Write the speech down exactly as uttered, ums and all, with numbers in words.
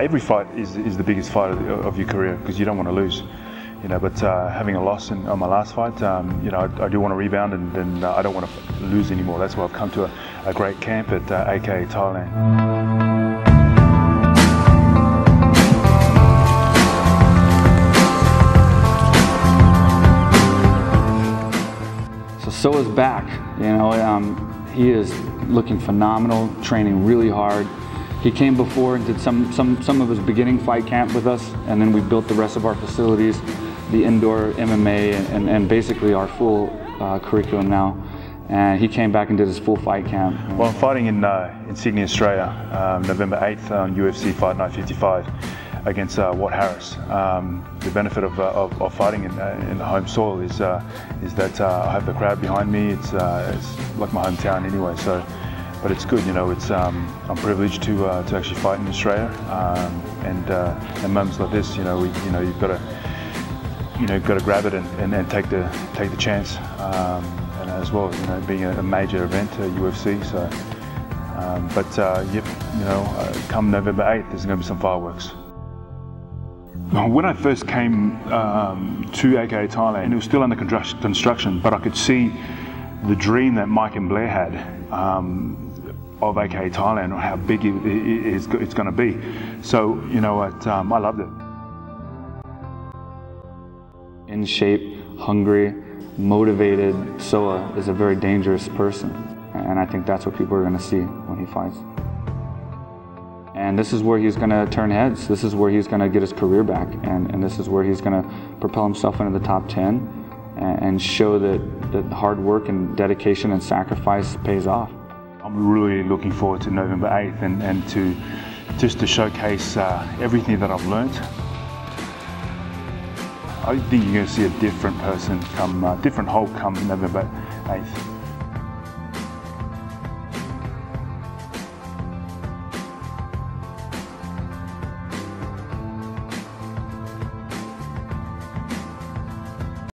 fight, every fight is, is the biggest fight of, the, of your career, because you don't want to lose. You know, but uh, having a loss in, on my last fight, um, you know, I, I do want to rebound, and, and uh, I don't want to lose anymore. That's why I've come to a, a great camp at uh, A K A Thailand. So is back, you know, um, he is looking phenomenal, training really hard. He came before and did some, some, some of his beginning fight camp with us, and then we built the rest of our facilities, the indoor M M A, and, and, and basically our full uh, curriculum now. And he came back and did his full fight camp. Well, I'm fighting in, uh, in Sydney, Australia, um, November eighth on U F C Fight Night fifty-five against uh, Walt Harris. Um, the benefit of, uh, of, of fighting in, uh, in the home soil is uh, is that uh, I have the crowd behind me. It's uh, it's like my hometown anyway. So, but it's good, you know. It's um, I'm privileged to uh, to actually fight in Australia, um, and uh, and moments like this, you know, we you know you've got to you know you've got to grab it and, and, and take the take the chance, um, and as well, you know, being a major event at U F C. So, um, but uh, yep, you know, uh, come November eighth, there's going to be some fireworks. When I first came um, to A K A Thailand, it was still under construction, but I could see the dream that Mike and Blair had um, of A K A Thailand, or how big it, it, it's, it's going to be. So, you know what, um, I loved it. In shape, hungry, motivated, Soa is a very dangerous person, and I think that's what people are going to see when he fights. And this is where he's going to turn heads. This is where he's going to get his career back. And, and this is where he's going to propel himself into the top ten and, and show that, that hard work and dedication and sacrifice pays off. I'm really looking forward to November eighth and, and to just to showcase uh, everything that I've learned. I think you're going to see a different person come, uh, different Hulk come November eighth.